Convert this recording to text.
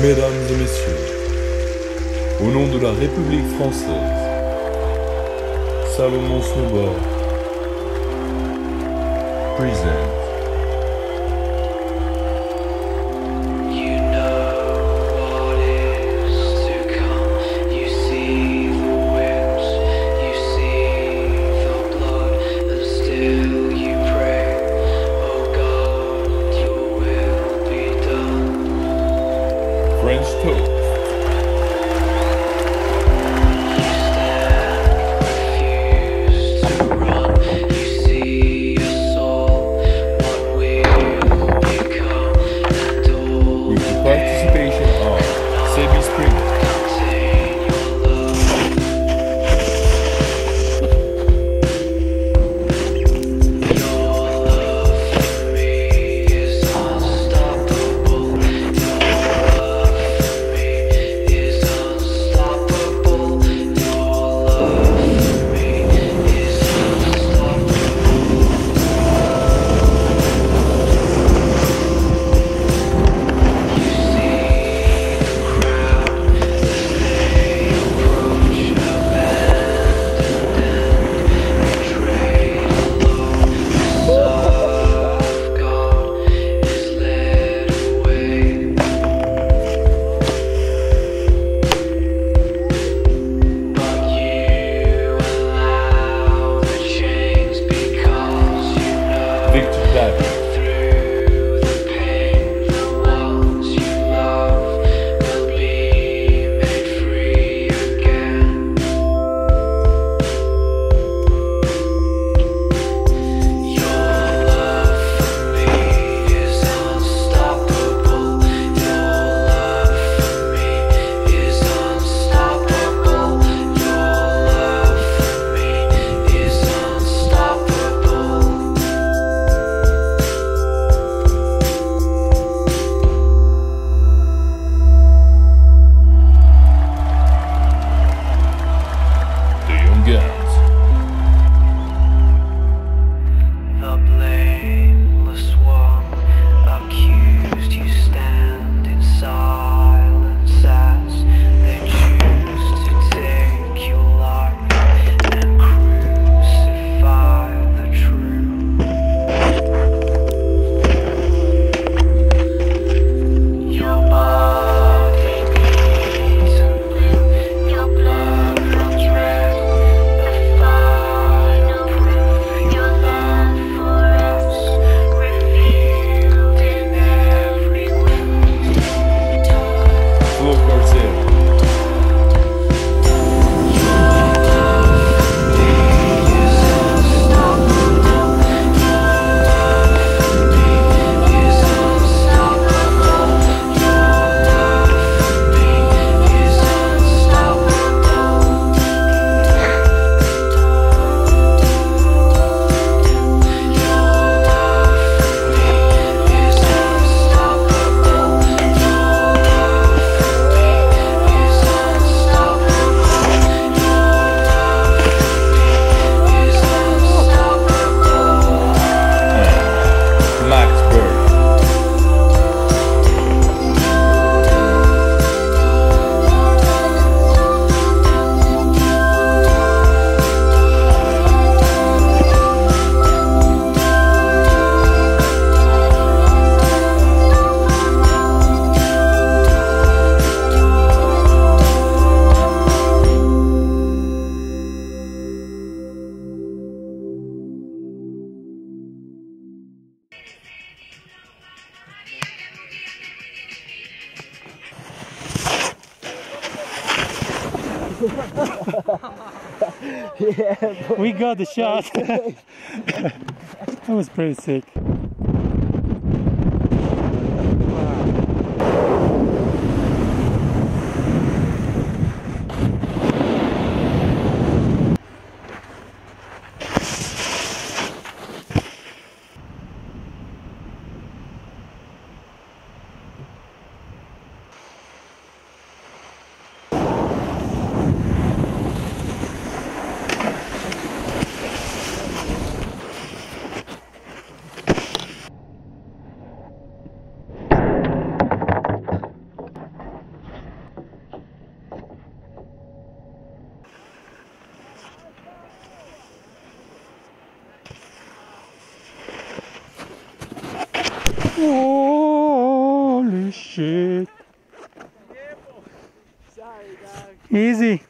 Mesdames et messieurs, au nom de la République française, Salomon Snowboards présente. French toast. With the participation of Sebi Yeah, we got the shot. That was pretty sick. Easy.